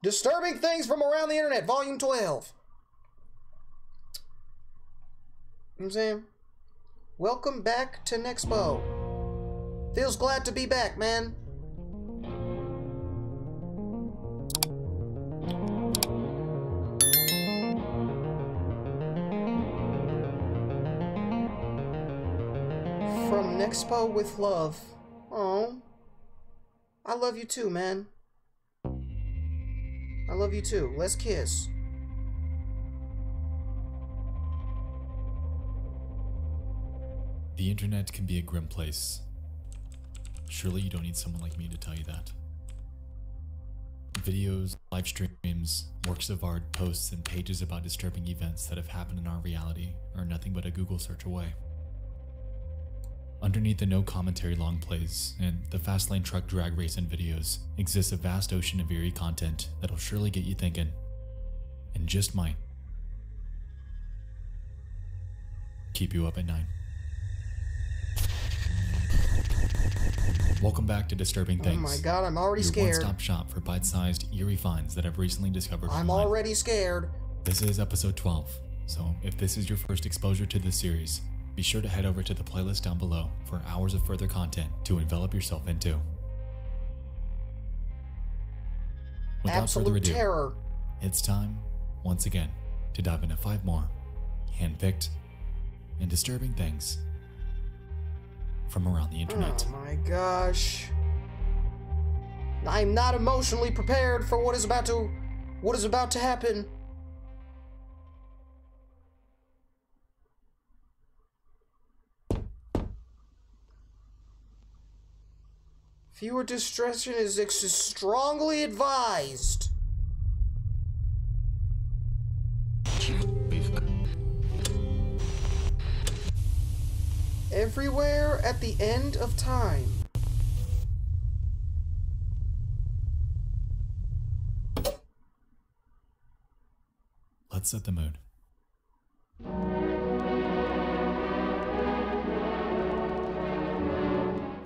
Disturbing Things from Around the Internet, Volume 12. You know what I'm saying? Welcome back to Nexpo. Feels glad to be back, man. From Nexpo with love. Oh, I love you too, man. I love you too. Let's kiss. The internet can be a grim place. Surely you don't need someone like me to tell you that. Videos, live streams, works of art, posts, and pages about disturbing events that have happened in our reality are nothing but a Google search away. Underneath the no commentary long plays and the fast lane truck drag racing videos exists a vast ocean of eerie content that'll surely get you thinking. And just might keep you up at night. Welcome back to Disturbing Things. Oh my god, I'm already scared. Your one-stop shop for bite-sized, eerie finds that I've recently discovered online. I'm already scared. This is episode 12, so if this is your first exposure to this series, be sure to head over to the playlist down below for hours of further content to envelop yourself into. Without further ado, terror. It's time, once again, to dive into 5 more handpicked and disturbing things from around the internet. Oh my gosh. I'm not emotionally prepared for what is about to happen. Viewer discretion is strongly advised. Everywhere at the End of Time. Let's set the mood.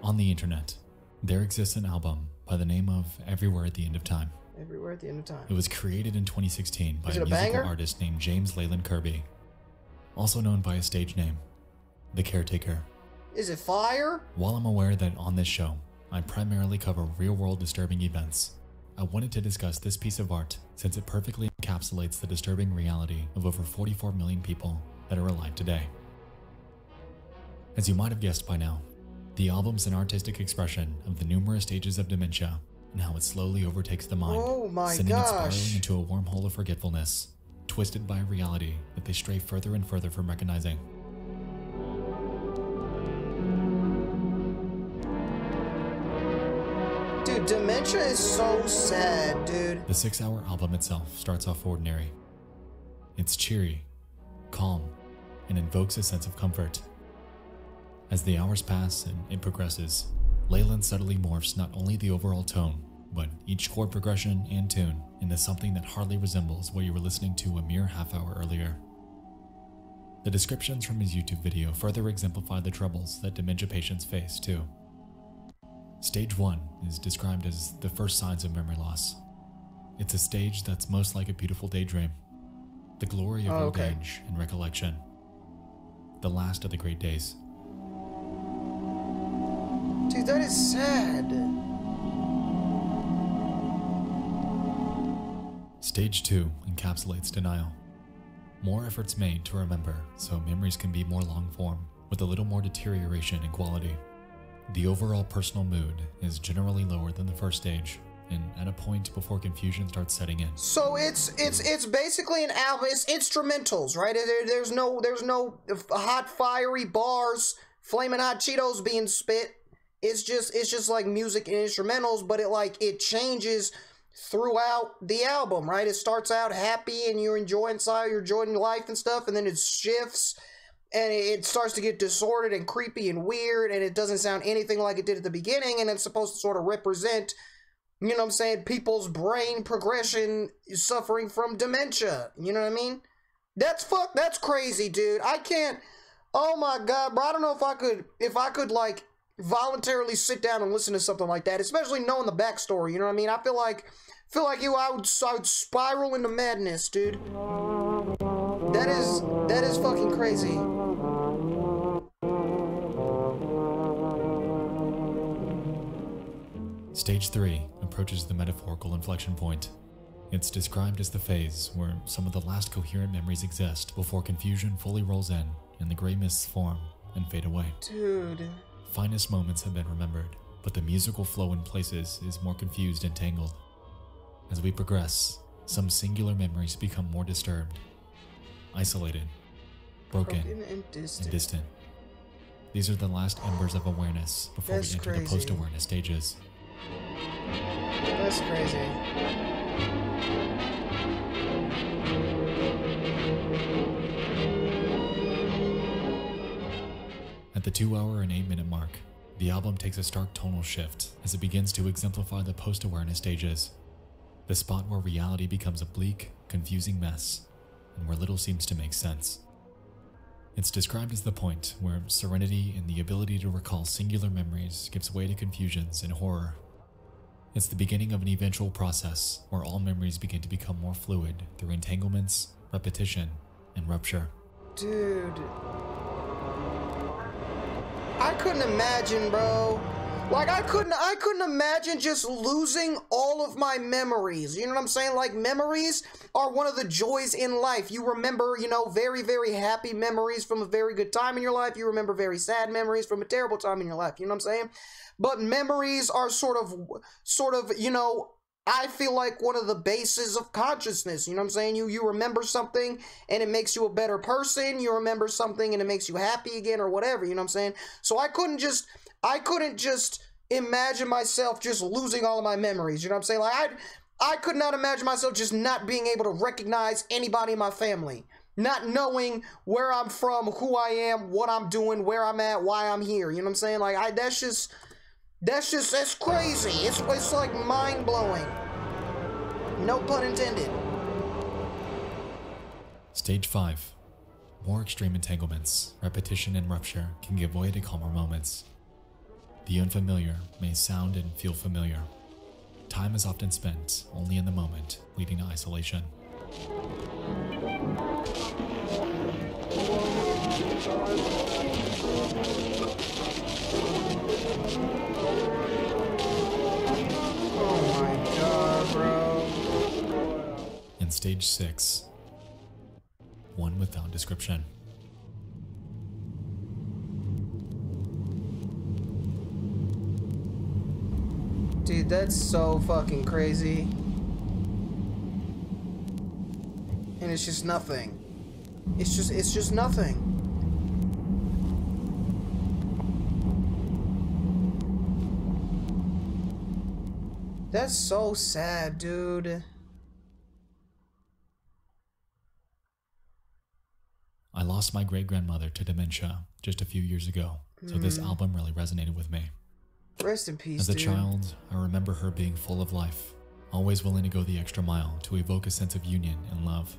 On the internet, there exists an album by the name of Everywhere at the End of Time. Everywhere at the End of Time. It was created in 2016 by a musical artist named James Leland Kirby, also known by his stage name, The Caretaker. Is it fire? While I'm aware that on this show, I primarily cover real-world disturbing events, I wanted to discuss this piece of art since it perfectly encapsulates the disturbing reality of over 44 million people that are alive today. As you might have guessed by now, the album's an artistic expression of the numerous stages of dementia and how it slowly overtakes the mind, sending it spiraling into a wormhole of forgetfulness, twisted by a reality that they stray further and further from recognizing. Dude, dementia is so sad, dude. The 6-hour album itself starts off ordinary. It's cheery, calm, and invokes a sense of comfort. As the hours pass and it progresses, Leland subtly morphs not only the overall tone, but each chord progression and tune into something that hardly resembles what you were listening to a mere half-hour earlier. The descriptions from his YouTube video further exemplify the troubles that dementia patients face, too. Stage 1 is described as the first signs of memory loss. It's a stage that's most like a beautiful daydream, the glory of old age and recollection, the last of the great days. Dude, that is sad. Stage 2 encapsulates denial. More efforts made to remember, so memories can be more long-form, with a little more deterioration in quality. The overall personal mood is generally lower than the first stage, and at a point before confusion starts setting in. So it's basically an album. It's instrumentals, right? There's no hot fiery bars, flaming hot Cheetos being spit. It's just like music and instrumentals, but it changes throughout the album, right? It starts out happy and you're enjoying life and stuff, and then it shifts and it starts to get disordered and creepy and weird, and it doesn't sound anything like it did at the beginning, and it's supposed to sort of represent, you know what I'm saying, people's brain progression suffering from dementia. You know what I mean? That's crazy, dude. I can't, oh my god, bro, I don't know if I could like voluntarily sit down and listen to something like that, especially knowing the backstory. You know what I mean? I feel like feel like I would spiral into madness, dude. That is fucking crazy. Stage 3 approaches the metaphorical inflection point. It's described as the phase where some of the last coherent memories exist before confusion fully rolls in and the gray mists form and fade away. Dude. Finest moments have been remembered, but the musical flow in places is more confused and tangled. As we progress, some singular memories become more disturbed, isolated, broken and distant. These are the last embers of awareness before we enter the post-awareness stages. That's crazy. At the 2-hour and 8-minute mark, the album takes a stark tonal shift as it begins to exemplify the post-awareness stages. The spot where reality becomes a bleak, confusing mess, and where little seems to make sense. It's described as the point where serenity and the ability to recall singular memories gives way to confusions and horror. It's the beginning of an eventual process where all memories begin to become more fluid through entanglements, repetition, and rupture. Dude. I couldn't imagine, bro. Like, I couldn't imagine just losing all of my memories. You know what I'm saying? Like, memories are one of the joys in life. You remember, you know, very, very happy memories from a very good time in your life. You remember very sad memories from a terrible time in your life. You know what I'm saying? But memories are sort of, you know, I feel like one of the bases of consciousness. You know what I'm saying? You remember something and it makes you a better person. You remember something and it makes you happy again or whatever. You know what I'm saying? So I couldn't just imagine myself just losing all of my memories. You know what I'm saying? Like, I could not imagine myself just not being able to recognize anybody in my family. Not knowing where I'm from, who I am, what I'm doing, where I'm at, why I'm here. You know what I'm saying? Like, that's crazy. It's like mind-blowing. No pun intended. Stage 5. More extreme entanglements, repetition, and rupture can give way to calmer moments. The unfamiliar may sound and feel familiar. Time is often spent only in the moment, leading to isolation. Oh my God, bro. And stage 6, one without description. Dude, that's so fucking crazy. And it's just nothing. It's just nothing. That's so sad, dude. I lost my great-grandmother to dementia just a few years ago, so this album really resonated with me. Rest in peace, dude. As a child, I remember her being full of life, always willing to go the extra mile to evoke a sense of union and love,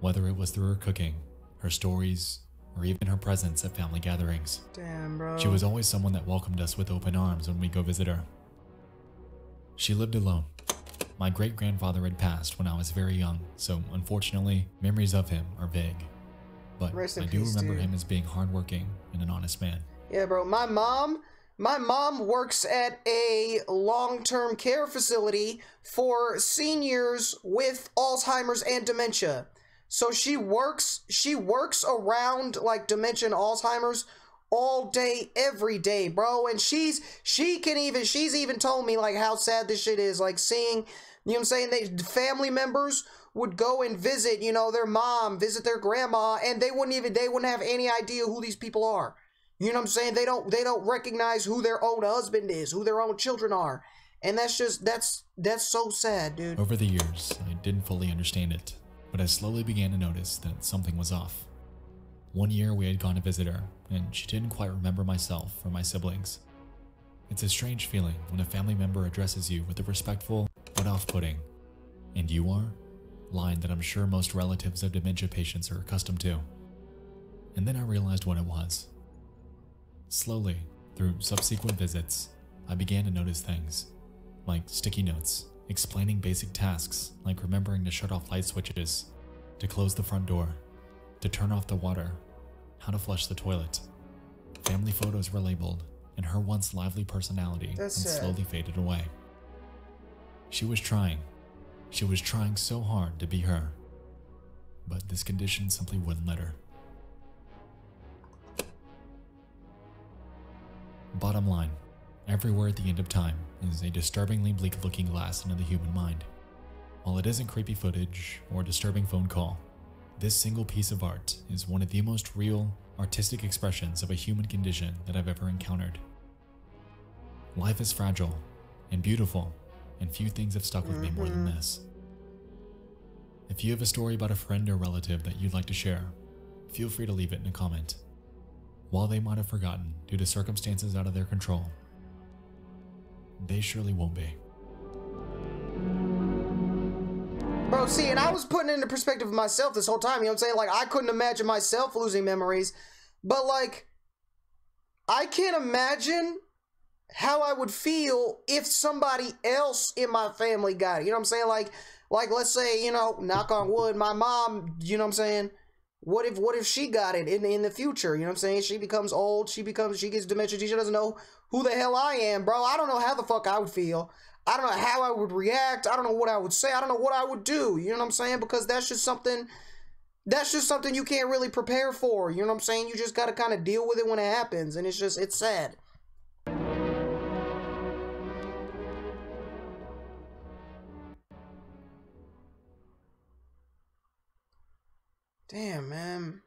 whether it was through her cooking, her stories, or even her presence at family gatherings. Damn, bro. She was always someone that welcomed us with open arms when we go visit her. She lived alone. My great-grandfather had passed when I was very young, so unfortunately, memories of him are vague. But I do remember him as being hardworking and an honest man. Yeah, bro. My mom works at a long-term care facility for seniors with Alzheimer's and dementia. So she works around like dementia and Alzheimer's all day, every day, bro. And she's even told me like how sad this shit is, like seeing, you know what I'm saying, they family members would go and visit, you know, their mom, visit their grandma, and they wouldn't have any idea who these people are. You know what I'm saying? They don't recognize who their own husband is, who their own children are. And that's so sad, dude. Over the years, I didn't fully understand it, but I slowly began to notice that something was off. One year we had gone to visit her, and she didn't quite remember myself or my siblings. It's a strange feeling when a family member addresses you with a respectful, but off-putting, "and you are?" line that I'm sure most relatives of dementia patients are accustomed to. And then I realized what it was. Slowly, through subsequent visits, I began to notice things, like sticky notes explaining basic tasks like remembering to shut off light switches, to close the front door, to turn off the water, how to flush the toilet. Family photos were labeled, and her once lively personality slowly faded away. She was trying. She was trying so hard to be her. But this condition simply wouldn't let her. Bottom line, Everywhere at the End of Time is a disturbingly bleak looking glass into the human mind. While it isn't creepy footage or a disturbing phone call, this single piece of art is one of the most real, artistic expressions of a human condition that I've ever encountered. Life is fragile and beautiful, and few things have stuck with me more than this. If you have a story about a friend or relative that you'd like to share, feel free to leave it in a comment. While they might have forgotten due to circumstances out of their control, they surely won't be. Bro, see, and I was putting it into perspective of myself this whole time, you know what I'm saying? Like, I couldn't imagine myself losing memories, but, like, I can't imagine how I would feel if somebody else in my family got it, you know what I'm saying? Like, let's say, you know, knock on wood, my mom, you know what I'm saying? What if she got it in the future, you know what I'm saying? She becomes old, she gets dementia, she doesn't know who the hell I am, bro. I don't know how the fuck I would feel. I don't know how I would react. I don't know what I would say. I don't know what I would do. You know what I'm saying? Because that's just something you can't really prepare for. You know what I'm saying? You just got to kind of deal with it when it happens. And it's sad. Damn, man.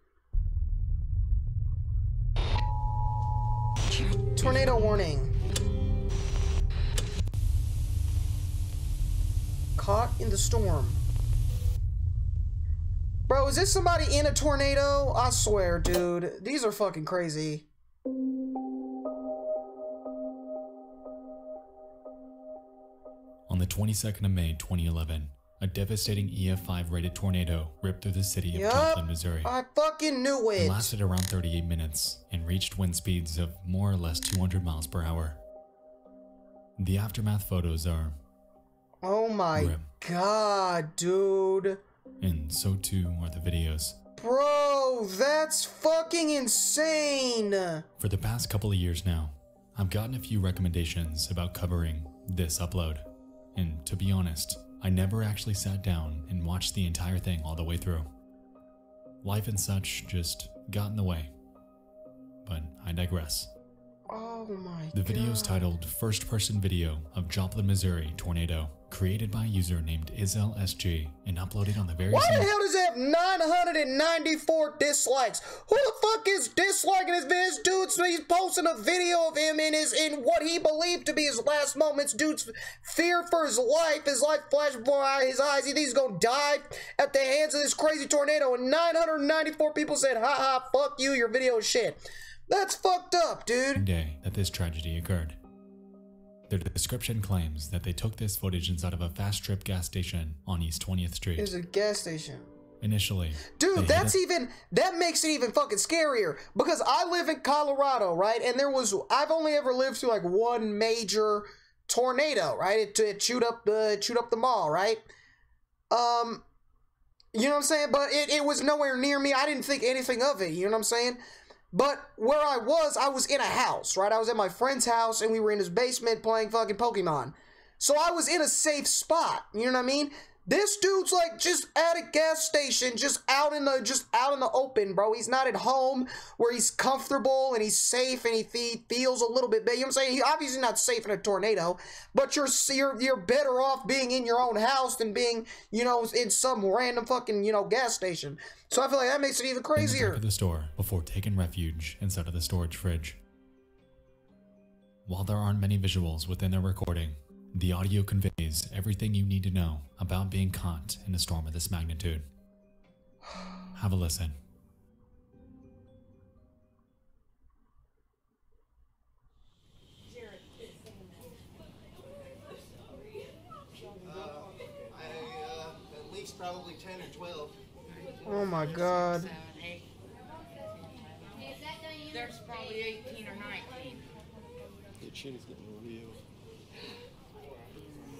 Tornado warning. Caught in the storm. Bro, is this somebody in a tornado? I swear, dude. These are fucking crazy. On the 22nd of May, 2011, a devastating EF5 rated tornado ripped through the city of Joplin, Missouri. I fucking knew it. It lasted around 38 minutes and reached wind speeds of more or less 200 miles per hour. The aftermath photos are... Oh my god, dude. And so too are the videos. Bro, that's fucking insane. For the past couple of years now, I've gotten a few recommendations about covering this upload. And to be honest, I never actually sat down and watched the entire thing all the way through. Life and such just got in the way. But I digress. Oh my god. The video is titled First Person Video of Joplin, Missouri Tornado, created by a user named IzzelSG and uploaded on the very same. Why the hell does it have 994 dislikes? Who the fuck is disliking this video? This dude's he's posting a video of him in what he believed to be his last moments. Dude's fear for his life flashed before his eyes. He thinks he's gonna die at the hands of this crazy tornado, and 994 people said, "Ha ha, fuck you, your video is shit." That's fucked up, dude. Day that this tragedy occurred. Their description claims that they took this footage inside of a fast trip gas station on East 20th Street. There's a gas station. Initially. Dude, that makes it even fucking scarier, because I live in Colorado, right? And I've only ever lived through like one major tornado, right? It chewed up the mall, right? You know what I'm saying? But it was nowhere near me. I didn't think anything of it, you know what I'm saying? But where I was in a house, right? I was at my friend's house, and we were in his basement playing fucking Pokemon. So I was in a safe spot, you know what I mean? This dude's like just at a gas station, just out in the open, bro. He's not at home where he's comfortable and he's safe and he feels a little bit better. You know what I'm saying? He's obviously not safe in a tornado, but you're better off being in your own house than being, you know, in some random fucking, you know, gas station. So I feel like that makes it even crazier. In the back of the store before taking refuge inside of the storage fridge. While there aren't many visuals within their recording, the audio conveys everything you need to know about being caught in a storm of this magnitude. Have a listen. At least probably 10 or 12. Oh my god. There's probably 18 or 19. Good shit is getting real. Yeah.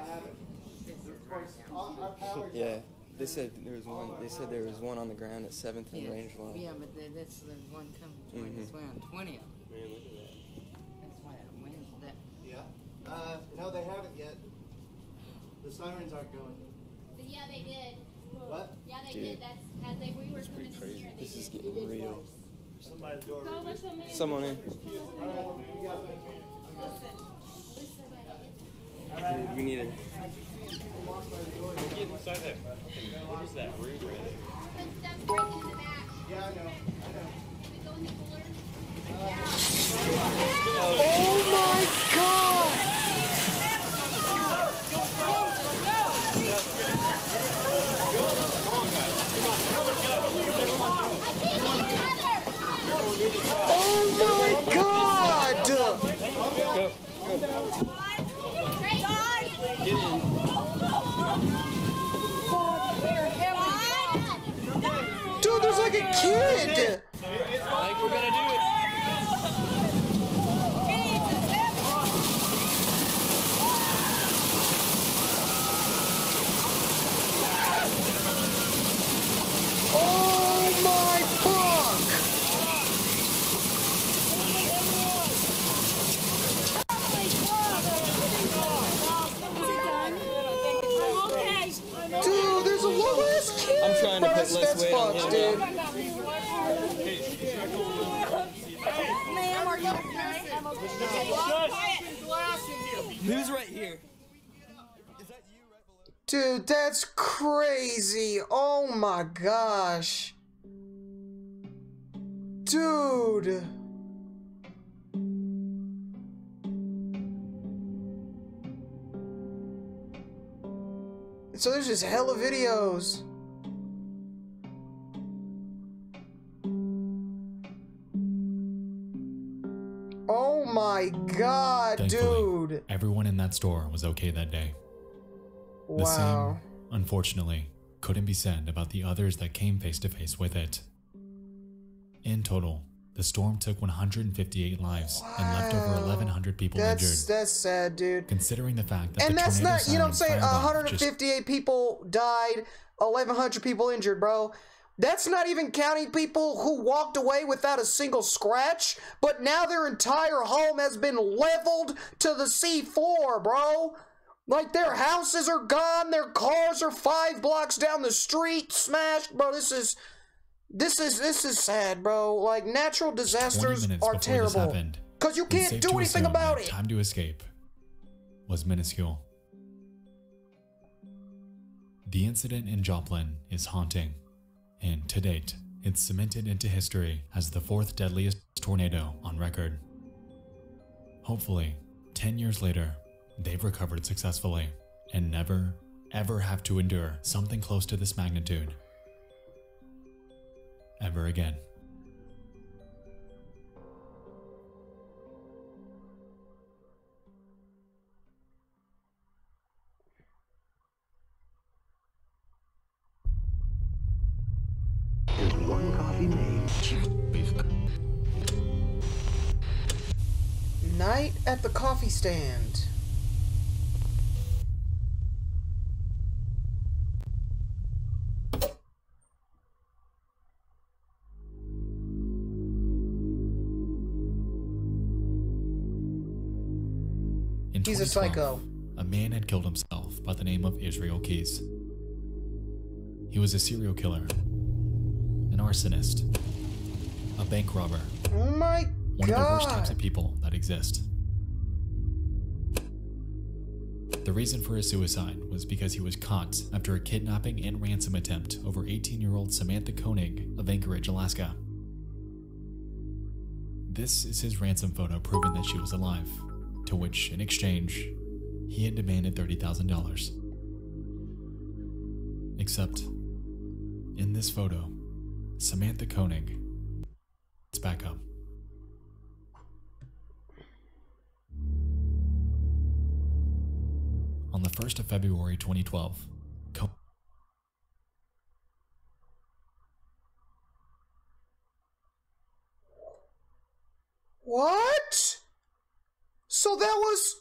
I have it. Yeah, they said there was one. They said there was one on the ground at 7th and Range Line. Yeah, but that's the one coming toward this way on 20th. Man, look at that. That's why I'm waiting for that. Yeah. No, they haven't yet. The sirens aren't going. But yeah, they did. What? Yeah, they did. That's as they we were coming in here. This is getting real. Somebody's door. Someone in. Dude, we need it. Get inside that. What is that room right there? Stuff breaking in the back. Yeah, I know. Can we go in the cooler? Yeah. Oh my God! Oh my God! Go. Go. Get in. Dude, there's like a kid! I think we're gonna do it. Oh my fuck! Holy fuck! Dude, there's a little-ass kid! I'm trying to put less weight on him. Dude. Ma'am, are you okay? Who's right here? Is that you right below? Dude, that's crazy! Oh my gosh! Dude! So there's just hella videos. Oh my God, thankfully, dude. Everyone in that store was okay that day. Wow. The same, unfortunately, couldn't be said about the others that came face to face with it. In total, the storm took 158 lives and left over 1,100 people injured. That's sad, dude. Considering the fact that that's not, you know what I'm saying, 158 people died, 1,100 people injured, bro. That's not even counting people who walked away without a single scratch, but now their entire home has been leveled to the sea floor, bro. Like, their houses are gone, their cars are 5 blocks down the street, smashed. Bro, this is sad, bro. Like, natural disasters are terrible because you can't do anything about it. Time to escape was minuscule. The incident in Joplin is haunting, and to date, it's cemented into history as the 4th deadliest tornado on record. Hopefully, 10 years later, they've recovered successfully and never, ever have to endure something close to this magnitude ever again. There's one coffee made. Night at the coffee stand. He's a psycho. A man had killed himself by the name of Israel Keys. He was a serial killer, an arsonist, a bank robber. Oh my God. One of the worst types of people that exist. The reason for his suicide was because he was caught after a kidnapping and ransom attempt over 18-year-old Samantha Koenig of Anchorage, Alaska. This is his ransom photo proving that she was alive, to which, in exchange, he had demanded $30,000. Except, in this photo, Samantha Koenig is back up. On the 1st of February 2012, What? So that was...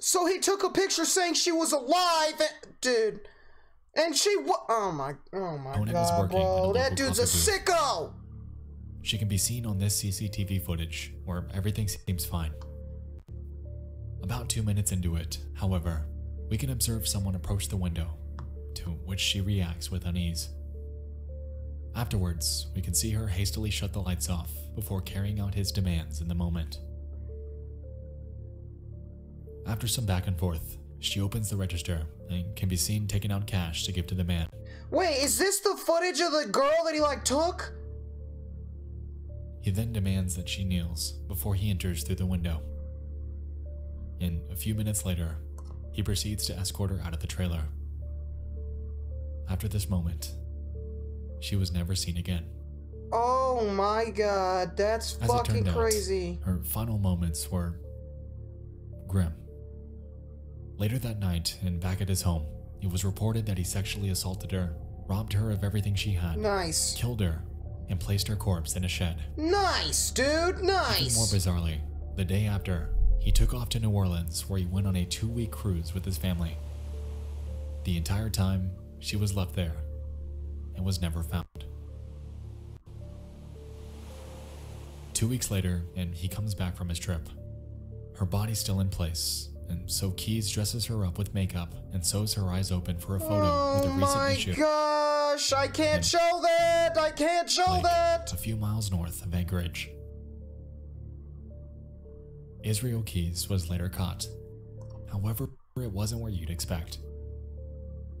So he took a picture saying she was alive, dude. And she was, oh my god, bro, that dude's a sicko. She can be seen on this CCTV footage, where everything seems fine. About 2 minutes into it, however, we can observe someone approach the window, to which she reacts with unease. Afterwards, we can see her hastily shut the lights off before carrying out his demands in the moment. After some back and forth, she opens the register and can be seen taking out cash to give to the man. Wait, is this the footage of the girl that he like took? He then demands that she kneels before he enters through the window. And a few minutes later, he proceeds to escort her out of the trailer. After this moment, she was never seen again. Oh my god, that's fucking crazy. Her final moments were grim. Later that night, and back at his home, it was reported that he sexually assaulted her, robbed her of everything she had, killed her, and placed her corpse in a shed. Nice, dude, nice! Even more bizarrely, the day after, he took off to New Orleans, where he went on a 2-week cruise with his family. The entire time, she was left there and was never found. 2 weeks later, and he comes back from his trip. Her body's still in place, and so Keys dresses her up with makeup and sews her eyes open for a photo with a recent issue. Oh my gosh, I can't show that! I can't show that! A few miles north of Anchorage. Israel Keys was later caught. However, it wasn't where you'd expect.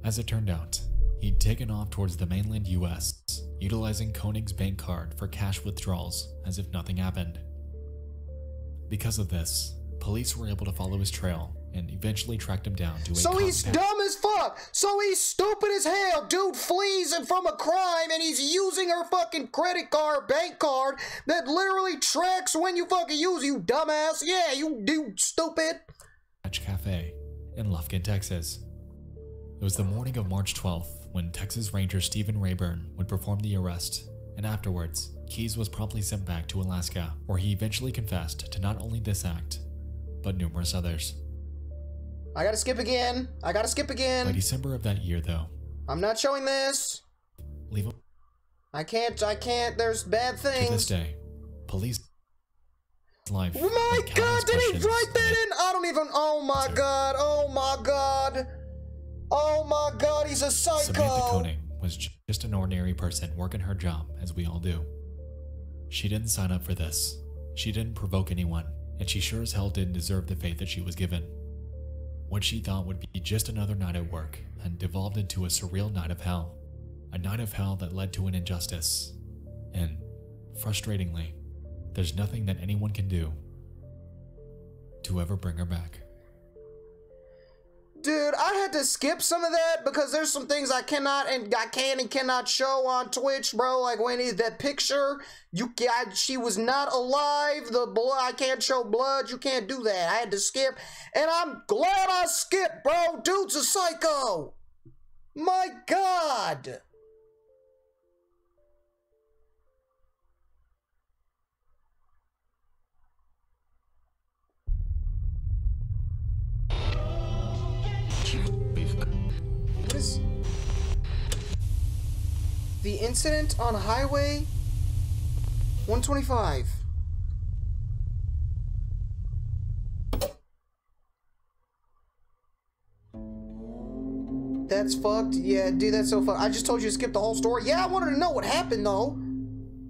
As it turned out, he'd taken off towards the mainland US, utilizing Koenig's bank card for cash withdrawals as if nothing happened. Because of this, police were able to follow his trail and eventually tracked him down to a compound. So he's dumb as fuck! So he's stupid as hell! Dude flees and from a crime, and he's using her fucking credit card, bank card, that literally tracks when you fucking use, you dumbass! Yeah, you dude, stupid! Cafe in Lufkin, Texas. It was the morning of March 12th when Texas Ranger Stephen Rayburn would perform the arrest, and afterwards, Keys was promptly sent back to Alaska, where he eventually confessed to not only this act, but numerous others. I gotta skip again. By December of that year, though. I'm not showing this. Leave him. I can't, there's bad things. To this day, police life. Oh my god, did he write that in? I don't even, oh my god, he's a psycho. Samantha Koenig was just an ordinary person working her job, as we all do. She didn't sign up for this. She didn't provoke anyone, and she sure as hell didn't deserve the fate that she was given. What she thought would be just another night at work had devolved into a surreal night of hell. A night of hell that led to an injustice. And, frustratingly, there's nothing that anyone can do to ever bring her back. Dude, I had to skip some of that because there's some things I can and cannot show on Twitch, bro. Like when is that picture? She was not alive. The blood, I can't show blood. You can't do that. I had to skip, and I'm glad I skipped, bro. Dude's a psycho. My God. The incident on Highway 125. That's fucked. Yeah, dude, that's so fucked. I just told you to skip the whole story. Yeah, I wanted to know what happened, though.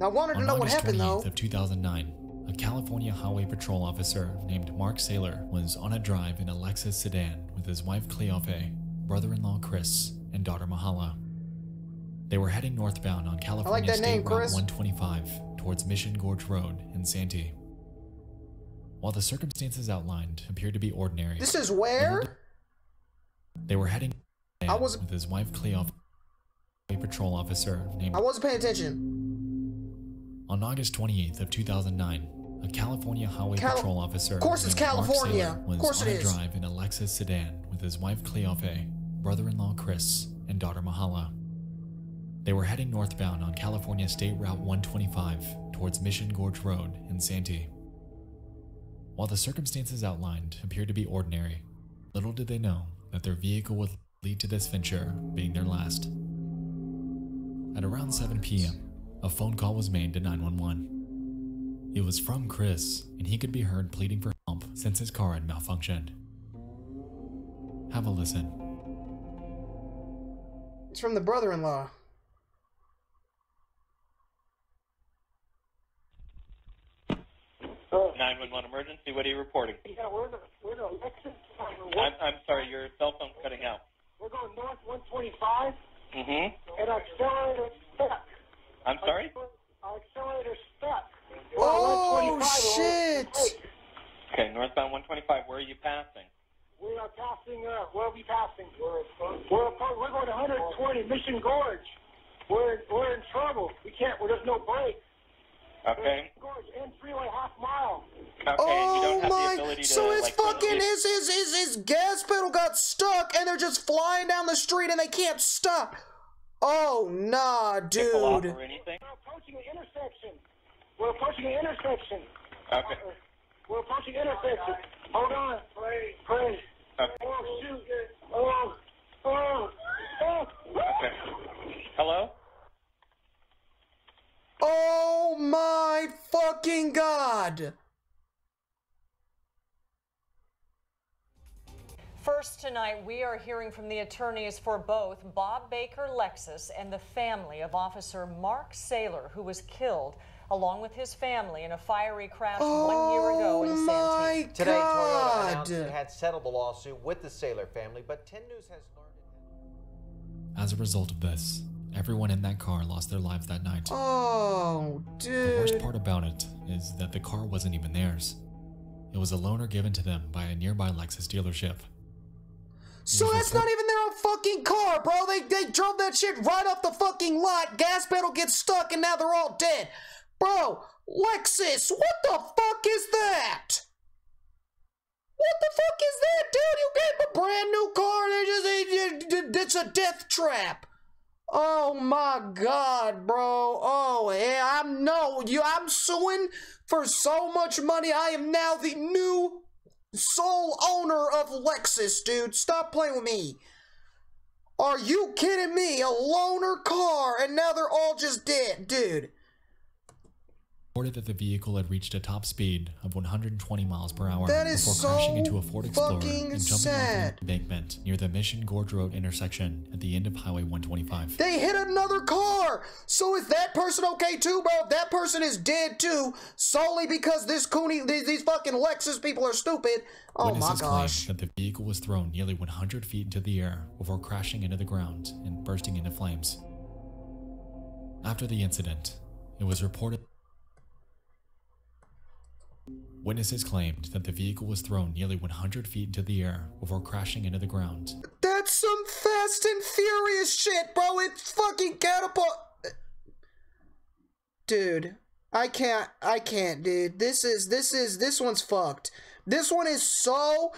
On August 2009, a California Highway Patrol officer named Mark Saylor was on a drive in a Lexus sedan with his wife Cleofe, brother-in-law Chris, and daughter Mahala. They were heading northbound on California State Route 125 towards Mission Gorge Road in Santee. While the circumstances outlined appeared to be ordinary, this is where they were heading with his wife Cleofe, a patrol officer named. I wasn't paying attention. On August 28th of 2009, a California Highway Patrol officer named Mark Saylor was on a drive in a Lexus sedan with his wife Cleofe, brother-in-law Chris, and daughter Mahala. They were heading northbound on California State Route 125 towards Mission Gorge Road in Santee. While the circumstances outlined appeared to be ordinary, Little did they know that their vehicle would lead to this venture being their last. At around 7 p.m., a phone call was made to 911. It was from Chris, and he could be heard pleading for help since his car had malfunctioned. Have a listen. It's from the brother-in-law. Oh. 911 emergency, what are you reporting? Yeah, we're in a Lexus. I'm sorry, your cell phone's cutting out. We're going north 125. Mm-hmm. And our accelerator's stuck. I'm sorry? Our accelerator's stuck. Oh, shit! Okay, northbound 125, where are you passing? We are passing, where are we passing? We're going 120, Mission Gorge. We're in trouble. We can't, there's no brake. Okay. Mission Gorge, and freeway half mile. Okay, oh, you don't have the ability to, so his like, fucking, his gas pedal got stuck, and they're just flying down the street, and they can't stop. Oh, nah, dude. Pickle off or anything? We're approaching an intersection. We're approaching an intersection. Okay. We're approaching intersection. Hold on. Pray. Okay. Oh, shoot. Oh. Okay. Hello? Oh my fucking God. First tonight, we are hearing from the attorneys for both Bob Baker Lexus and the family of Officer Mark Saylor, who was killed along with his family in a fiery crash 1 year ago in Santee. God. Today, Toyota announced it had settled the lawsuit with the Saylor family, but 10 News has learned it. As a result of this, everyone in that car lost their lives that night. Oh, dude. The worst part about it is that the car wasn't even theirs. It was a loaner given to them by a nearby Lexus dealership. So that's not even their own fucking car, bro. They drove that shit right off the fucking lot. Gas pedal gets stuck and now they're all dead. Bro, Lexus, what the fuck is that? What the fuck is that, dude? You gave a brand new car. It's a death trap. Oh my God, bro. Oh, yeah, I'm suing for so much money. I am now the new sole owner of Lexus, dude. Stop playing with me. Are you kidding me? A loaner car, and now they're all just dead, dude. Reported that the vehicle had reached a top speed of 120 miles per hour before crashing into a Ford Explorer and jumping off the embankment near the Mission Gorge Road intersection at the end of Highway 125. They hit another car! So is that person okay too, bro? That person is dead too, solely because this Cooney, these fucking Lexus people are stupid. Oh my gosh. That the vehicle was thrown nearly 100 feet into the air before crashing into the ground and bursting into flames. After the incident, it was reported witnesses claimed that the vehicle was thrown nearly 100 feet into the air before crashing into the ground. That's some Fast and Furious shit, bro. It's fucking catapult. Dude, I can't, dude. This one's fucked. This one is so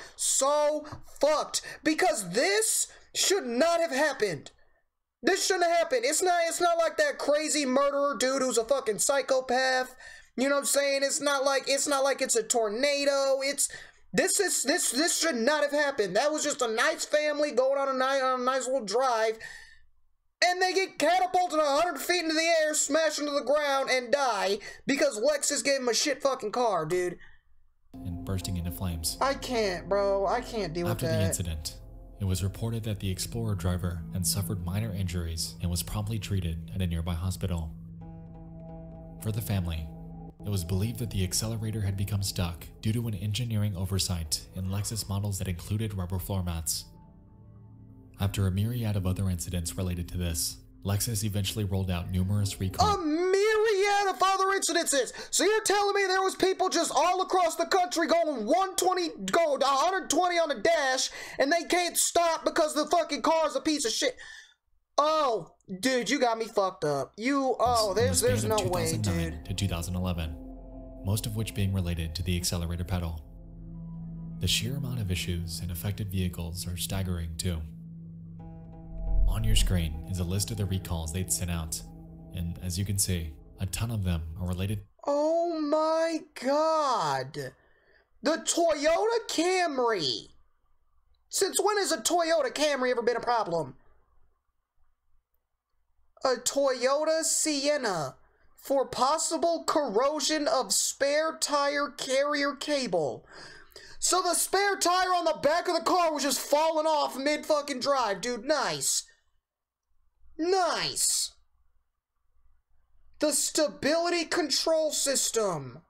fucked because this should not have happened. This shouldn't have happened. It's not like that crazy murderer dude who's a fucking psychopath. You know what I'm saying? It's not like it's a tornado. This should not have happened. That was just a nice family going on a nice little drive, and they get catapulted 100 feet into the air, smash into the ground, and die because Lexus gave them a shit fucking car, dude. And bursting into flames. I can't, bro. I can't deal with that. After the incident, it was reported that the Explorer driver had suffered minor injuries and was promptly treated at a nearby hospital. For the family, it was believed that the accelerator had become stuck due to an engineering oversight in Lexus models that included rubber floor mats. After a myriad of other incidents related to this, Lexus eventually rolled out numerous recalls. A myriad of other incidences! So you're telling me there was people just all across the country going 120 on a dash, and they can't stop because the fucking car's a piece of shit. Oh, dude, you got me fucked up. There's no way, dude. To 2011, most of which being related to the accelerator pedal. The sheer amount of issues and affected vehicles are staggering too. On your screen is a list of the recalls they'd sent out, and as you can see, a ton of them are related. Oh my God, the Toyota Camry. Since when has a Toyota Camry ever been a problem? A Toyota Sienna for possible corrosion of spare tire carrier cable. So the spare tire on the back of the car was just falling off mid-fucking drive, dude. Nice. Nice. The stability control system.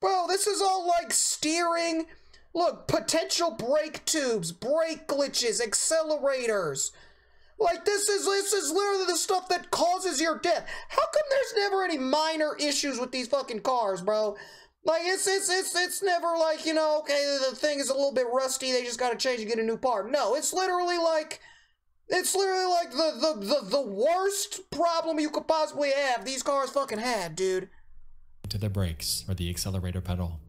Bro, this is all like steering. Look, potential brake tubes, brake glitches, accelerators. Like, this is literally the stuff that causes your death. How come there's never any minor issues with these fucking cars, bro? Like, it's never like, you know, okay, the thing is a little bit rusty, they just gotta change and get a new part. No, it's literally like the worst problem you could possibly have these cars fucking had, dude. To the brakes or the accelerator pedal.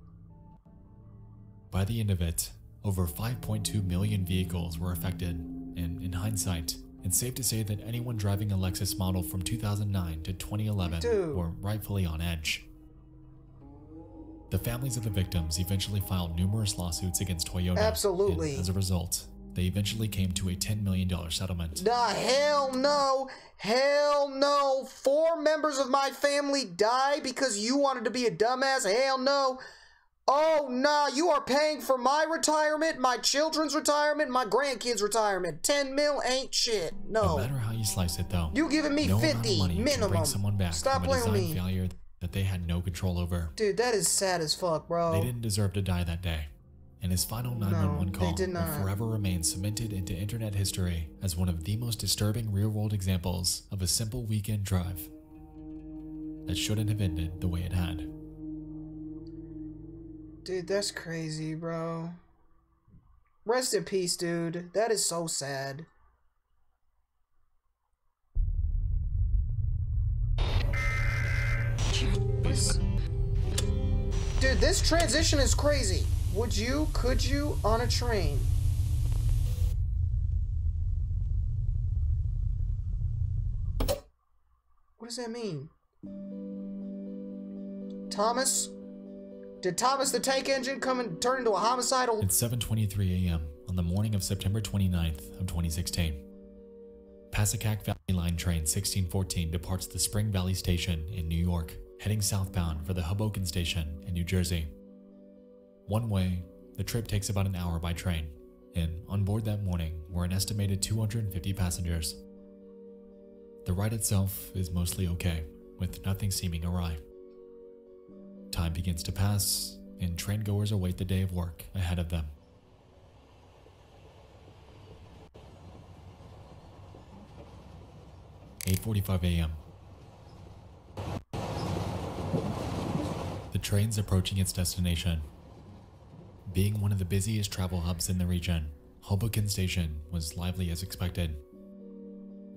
By the end of it, over 5.2 million vehicles were affected, and in hindsight, it's safe to say that anyone driving a Lexus model from 2009 to 2011 were rightfully on edge. The families of the victims eventually filed numerous lawsuits against Toyota. Absolutely. And as a result, they eventually came to a $10 million settlement. Nah, hell no. Hell no. 4 members of my family die because you wanted to be a dumbass. Hell no. Oh, nah, you are paying for my retirement, my children's retirement, my grandkids' retirement. 10 mil ain't shit. No. No matter how you slice it, though, you giving me 50 minimum. Someone back stop playing with me. Failure that they had no control over. Dude, that is sad as fuck, bro. They didn't deserve to die that day. And his final 911 call will forever remain cemented into internet history as one of the most disturbing real-world examples of a simple weekend drive that shouldn't have ended the way it had. Dude, that's crazy, bro. Rest in peace, dude. That is so sad. Dude, this transition is crazy. Would you, could you, on a train? What does that mean? Thomas? Did Thomas the Tank Engine come and turn into a homicidal? It's 7:23 a.m. on the morning of September 29th of 2016. Pascack Valley Line train 1614 departs the Spring Valley Station in New York, heading southbound for the Hoboken Station in New Jersey. One way, the trip takes about an hour by train, and on board that morning were an estimated 250 passengers. The ride itself is mostly okay, with nothing seeming awry. Time begins to pass, and traingoers await the day of work ahead of them. It's 8:45 a.m. The train's approaching its destination. Being one of the busiest travel hubs in the region, Hoboken Station was lively as expected.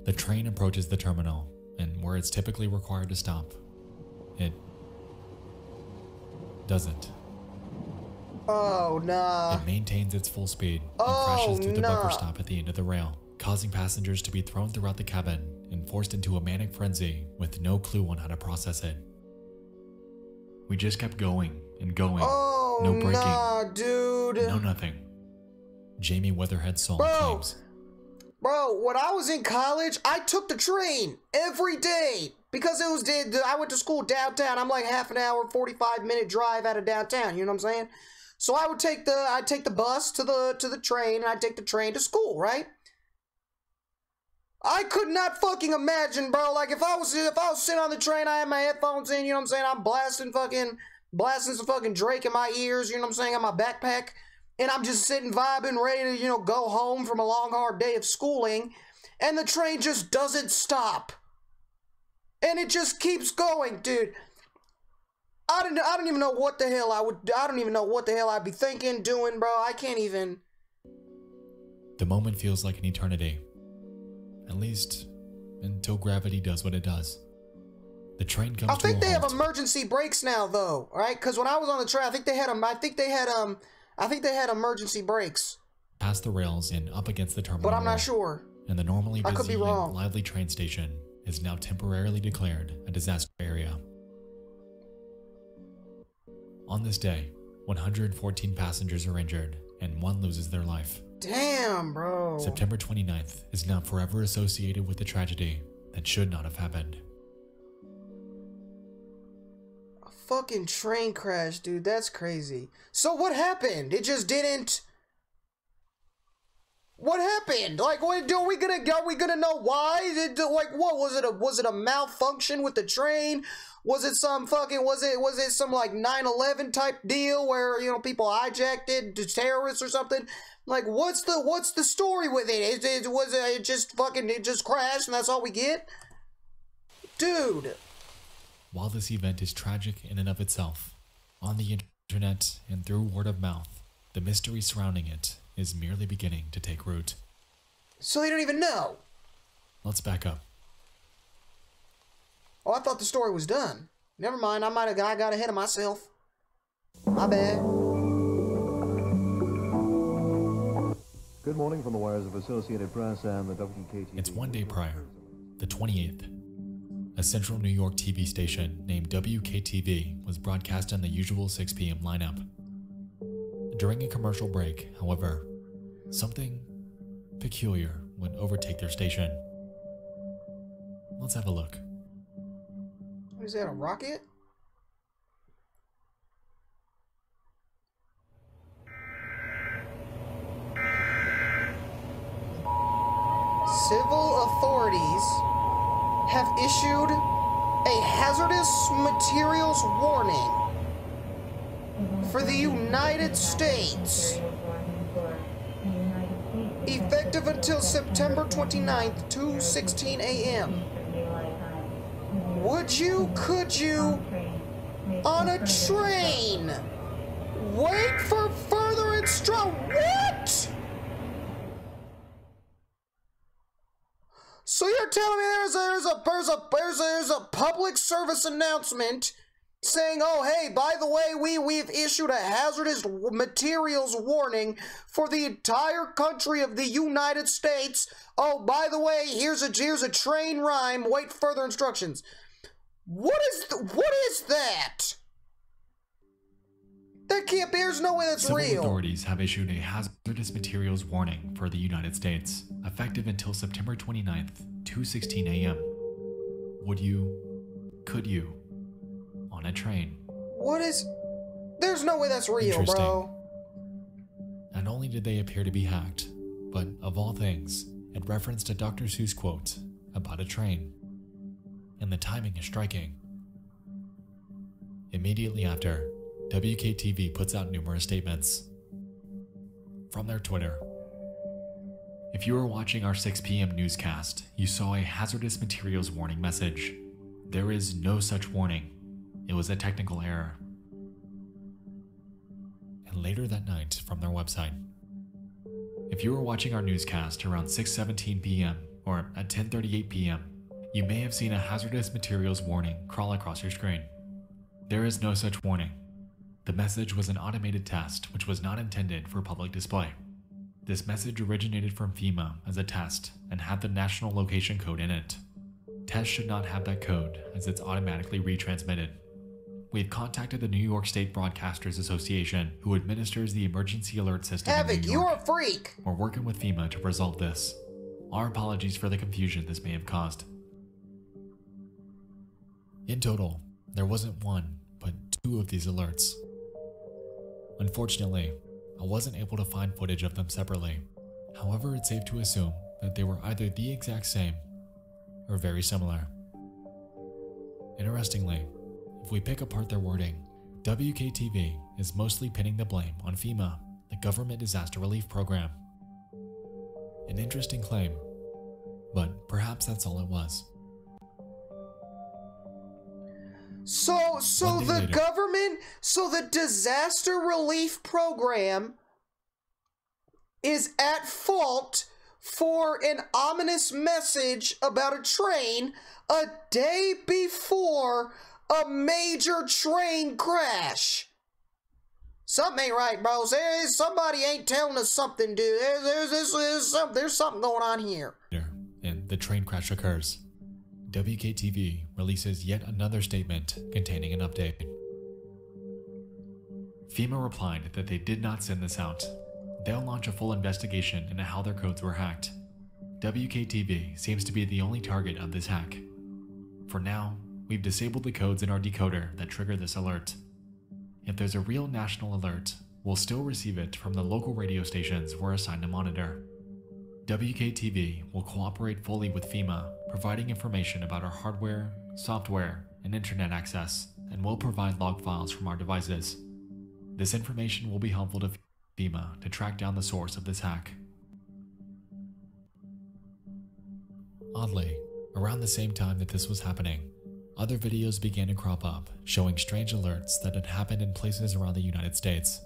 The train approaches the terminal, and where it's typically required to stop, it doesn't. Oh, nah. It maintains its full speed and crashes through the bumper stop at the end of the rail, causing passengers to be thrown throughout the cabin and forced into a manic frenzy with no clue on how to process it. We just kept going and going. No braking. Nah, dude. No nothing. Jamie Weatherhead Song claims. Bro, when I was in college, I took the train every day because it was I went to school downtown. I'm like half an hour, 45-minute drive out of downtown. You know what I'm saying? So I would take the bus to the train, and I'd take the train to school, right? I could not fucking imagine, bro. Like if I was sitting on the train, I had my headphones in. You know what I'm saying? I'm blasting some fucking Drake in my ears, you know what I'm saying, on my backpack, and I'm just sitting vibing, ready to, you know, go home from a long, hard day of schooling, and the train just doesn't stop. And it just keeps going, dude. I don't even know what the hell I'd be thinking, doing, bro. I can't even. The moment feels like an eternity. At least until gravity does what it does. The train comes. I think they have emergency brakes now, though, right? Because when I was on the train, I think they had I think they had emergency brakes. Past the rails and up against the terminal. But I'm not sure. And the normally busy and lively train station is now temporarily declared a disaster area. On this day, 114 passengers are injured, and one loses their life. Damn, bro. September 29th is now forever associated with a tragedy that should not have happened. A fucking train crash, dude. That's crazy. So what happened? It just didn't... What happened? Like, what do we gonna? Are we gonna know why? Like, what was it? Was it a malfunction with the train? Was it some fucking? Was it some like 9/11 type deal where, you know, people hijacked it, terrorists or something? Like, what's the story with it? It just crashed and that's all we get, dude. While this event is tragic in and of itself, on the internet and through word of mouth, the mystery surrounding it is merely beginning to take root. So they don't even know. Let's back up. Oh, I thought the story was done. Never mind, I got ahead of myself. My bad. Good morning from the wires of Associated Press and the WKTV. It's one day prior, the 28th. A central New York TV station named WKTV was broadcast on the usual 6 p.m. lineup. During a commercial break, however, something peculiar would overtake their station. Let's have a look. Is that a rocket? Civil authorities have issued a hazardous materials warning for the United States, effective until September 29th, 2:16 a.m. Would you, could you, on a train, wait for further instruction? What? So you're telling me there's a public service announcement saying, oh, hey, by the way, we've issued a hazardous materials warning for the entire country of the United States. Oh, by the way, here's a train rhyme. Wait for further instructions. What is that? That can't be. There's no way that's real. Civil authorities have issued a hazardous materials warning for the United States, effective until September 29th, 2:16 a.m. Would you? Could you? On a train. What is... There's no way that's real, bro. Not only did they appear to be hacked, but of all things, it referenced a Dr. Seuss quote about a train. And the timing is striking. Immediately after, WKTV puts out numerous statements. From their Twitter. If you were watching our 6 p.m. newscast, you saw a hazardous materials warning message. There is no such warning. It was a technical error. And later that night, from their website. If you were watching our newscast around 6:17 p.m. or at 10:38 p.m., you may have seen a hazardous materials warning crawl across your screen. There is no such warning. The message was an automated test which was not intended for public display. This message originated from FEMA as a test and had the national location code in it. Tests should not have that code as it's automatically retransmitted. We've contacted the New York State Broadcasters Association, who administers the emergency alert system in New York. You're a freak! We're working with FEMA to resolve this. Our apologies for the confusion this may have caused. In total, there wasn't one, but two of these alerts. Unfortunately, I wasn't able to find footage of them separately. However, it's safe to assume that they were either the exact same or very similar. Interestingly, if we pick apart their wording, WKTV is mostly pinning the blame on FEMA, the government disaster relief program. An interesting claim, but perhaps that's all it was. So the government, so the disaster relief program is at fault for an ominous message about a train a day before a major train crash. Something ain't right, bros. Somebody ain't telling us something, dude. There's something going on here. And the train crash occurs. WKTV releases yet another statement containing an update. FEMA replied that they did not send this out. They'll launch a full investigation into how their codes were hacked. WKTV seems to be the only target of this hack. For now, we've disabled the codes in our decoder that trigger this alert. If there's a real national alert, we'll still receive it from the local radio stations we're assigned to monitor. WKTV will cooperate fully with FEMA, providing information about our hardware, software, and internet access, and will provide log files from our devices. This information will be helpful to FEMA to track down the source of this hack. Oddly, around the same time that this was happening, other videos began to crop up showing strange alerts that had happened in places around the United States.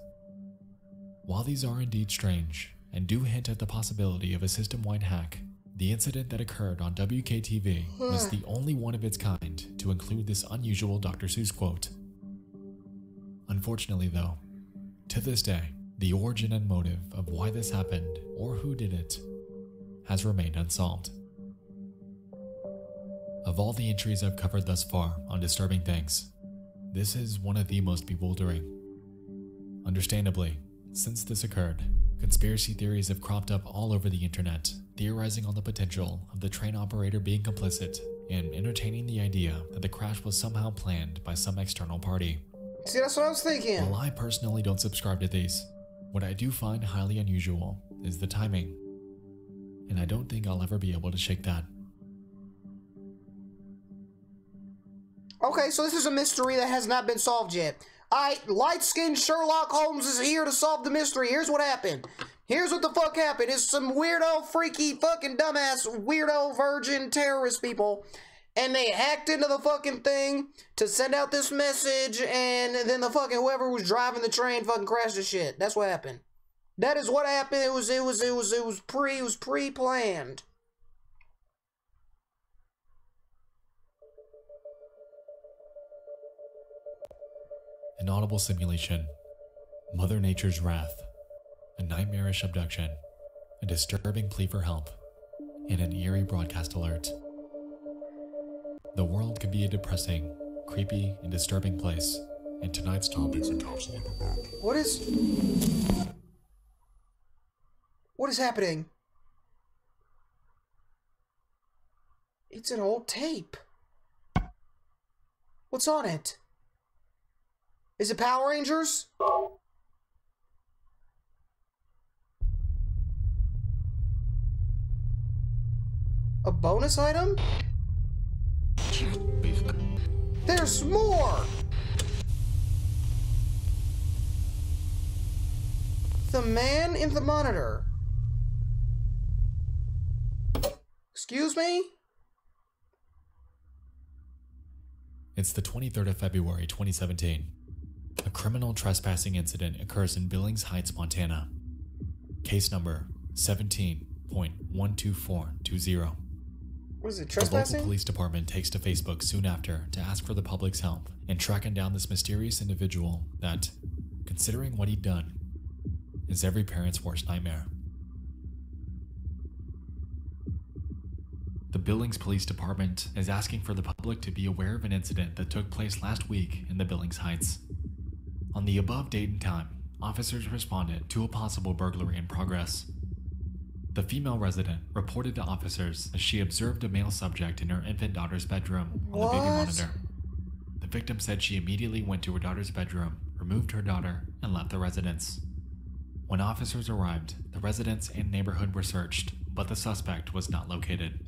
While these are indeed strange and do hint at the possibility of a system-wide hack, the incident that occurred on WKTV was the only one of its kind to include this unusual Dr. Seuss quote. Unfortunately though, to this day, the origin and motive of why this happened or who did it has remained unsolved. Of all the entries I've covered thus far on Disturbing Things, this is one of the most bewildering. Understandably, since this occurred, conspiracy theories have cropped up all over the internet, theorizing on the potential of the train operator being complicit and entertaining the idea that the crash was somehow planned by some external party. See, that's what I was thinking. While I personally don't subscribe to these, what I do find highly unusual is the timing, and I don't think I'll ever be able to shake that. Okay, so this is a mystery that has not been solved yet. Alright, light-skinned Sherlock Holmes is here to solve the mystery. Here's what happened. Here's what the fuck happened. It's some weirdo, freaky, fucking dumbass, weirdo, virgin, terrorist people. And they hacked into the fucking thing to send out this message. And then the fucking whoever was driving the train fucking crashed the shit. That's what happened. That is what happened. It was pre-planned. An audible simulation, Mother Nature's wrath, a nightmarish abduction, a disturbing plea for help, and an eerie broadcast alert. The world can be a depressing, creepy, and disturbing place, and tonight's topics and counseling about. What is happening? It's an old tape. What's on it? Is it Power Rangers? A bonus item? There's more! The man in the monitor. Excuse me? It's the 23rd of February, 2017. A criminal trespassing incident occurs in Billings Heights, Montana. Case number 17.12420. What is it, trespassing? The local police department takes to Facebook soon after to ask for the public's help in tracking down this mysterious individual that, considering what he'd done, is every parent's worst nightmare. The Billings Police Department is asking for the public to be aware of an incident that took place last week in the Billings Heights. On the above date and time, officers responded to a possible burglary in progress. The female resident reported to officers as she observed a male subject in her infant daughter's bedroom on the baby monitor. The victim said she immediately went to her daughter's bedroom, removed her daughter, and left the residence. When officers arrived, the residence and neighborhood were searched, but the suspect was not located.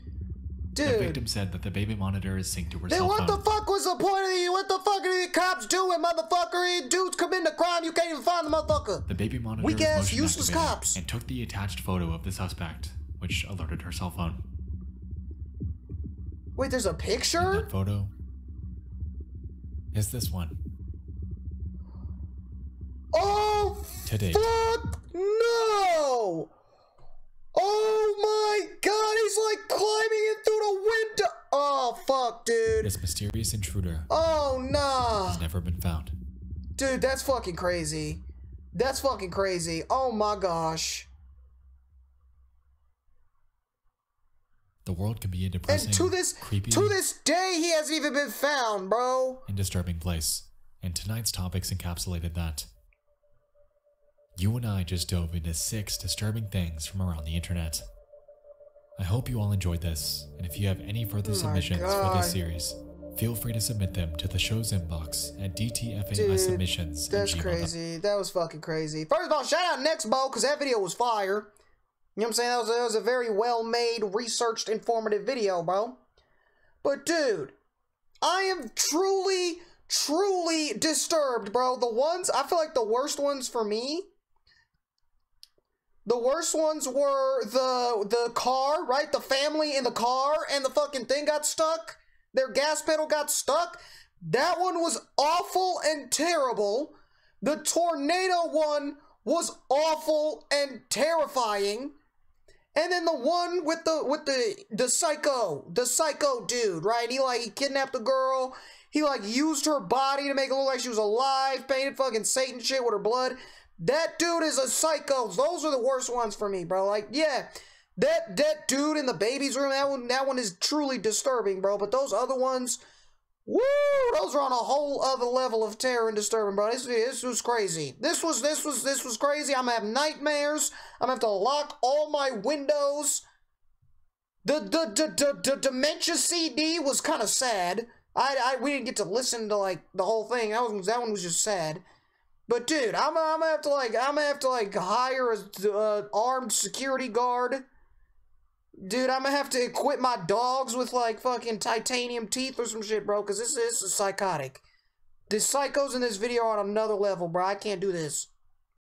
Dude. The victim said that the baby monitor is synced to her cell phone. What the fuck was the point of you? What the fuck are the cops doing, motherfucker? Dudes commit a crime, you can't even find the motherfucker. The baby monitor was motion-activated useless cops and took the attached photo of the suspect, which alerted her cell phone. Wait, there's a picture? That photo is this one. Oh, today. Fuck no! Oh my god, he's like climbing in through the window. Oh fuck, dude. This mysterious intruder. Oh nah. Has never been found. Dude, that's fucking crazy. That's fucking crazy. Oh my gosh. The world can be a depressing, and to this day, he hasn't even been found, bro. And disturbing place. And tonight's topics encapsulated that. you and I just dove into 6 disturbing things from around the internet. I hope you all enjoyed this, and if you have any further submissions for this series, feel free to submit them to the show's inbox at dtfaisubmissions@gmail.com. That's crazy. That was fucking crazy. First of all, shout out Nexpo, because that video was fire. You know what I'm saying? That was a very well-made, researched, informative video, bro. But dude, I am truly, truly disturbed, bro. The ones, I feel like the worst ones for me, the worst ones were the car, right? The family in the car and the fucking thing got stuck. Their gas pedal got stuck. That one was awful and terrible. The tornado one was awful and terrifying. And then the one with the psycho dude, right? He he kidnapped a girl. He used her body to make it look like she was alive, painted fucking Satan shit with her blood. That dude is a psycho. Those are the worst ones for me, bro. Yeah. That dude in the baby's room, that one is truly disturbing, bro. But those other ones, woo, those are on a whole other level of terror and disturbing, bro. This was crazy. This was crazy. I'm gonna have nightmares. I'm gonna have to lock all my windows. The dementia CD was kind of sad. We didn't get to listen to the whole thing. That one was just sad. But dude, I'm gonna have to hire a armed security guard. Dude, I'm gonna have to equip my dogs with fucking titanium teeth or some shit, bro, because this is psychotic. The psychos in this video are on another level, bro. I can't do this.